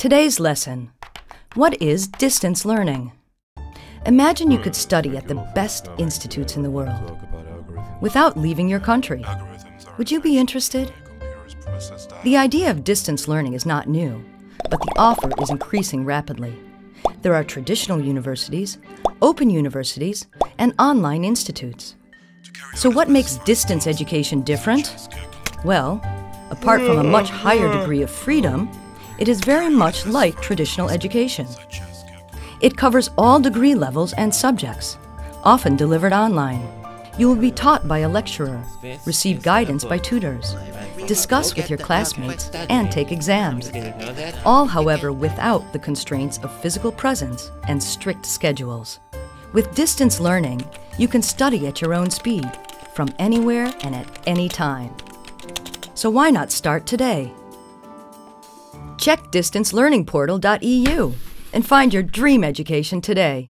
Today's lesson, what is distance learning? Imagine you could study at the best institutes in the world without leaving your country. Would you be interested? The idea of distance learning is not new, but the offer is increasing rapidly. There are traditional universities, open universities, and online institutes. So what makes distance education different? Well, apart from a much higher degree of freedom, it is very much like traditional education. It covers all degree levels and subjects, often delivered online. You will be taught by a lecturer, receive guidance by tutors, discuss with your classmates, and take exams. All, however, without the constraints of physical presence and strict schedules. With distance learning, you can study at your own speed, from anywhere and at any time. So why not start today? Check DistanceLearningPortal.eu and find your dream education today.